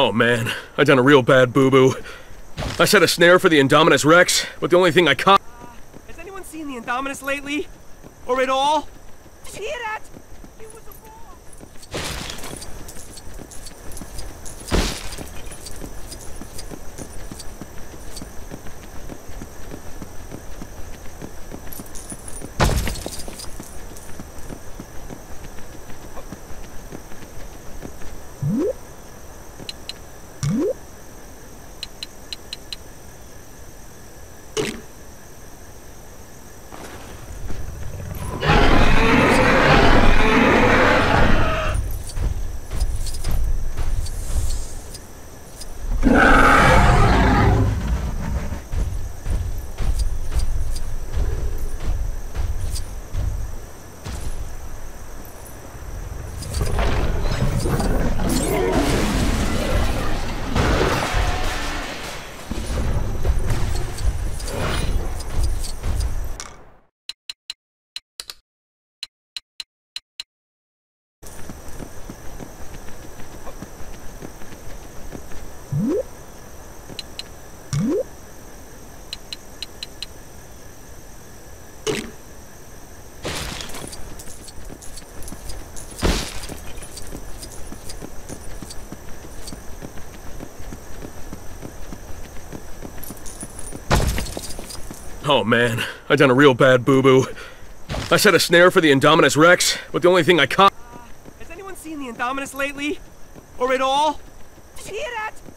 Oh man, I done a real bad boo-boo. I set a snare for the Indominus Rex, but the only thing I caught... Has anyone seen the Indominus lately? Or at all? Did you hear that? It was a ball. Oh man, I done a real bad boo-boo. I set a snare for the Indominus Rex, but the only thing I caught... Has anyone seen the Indominus lately? Or at all? Did you hear that?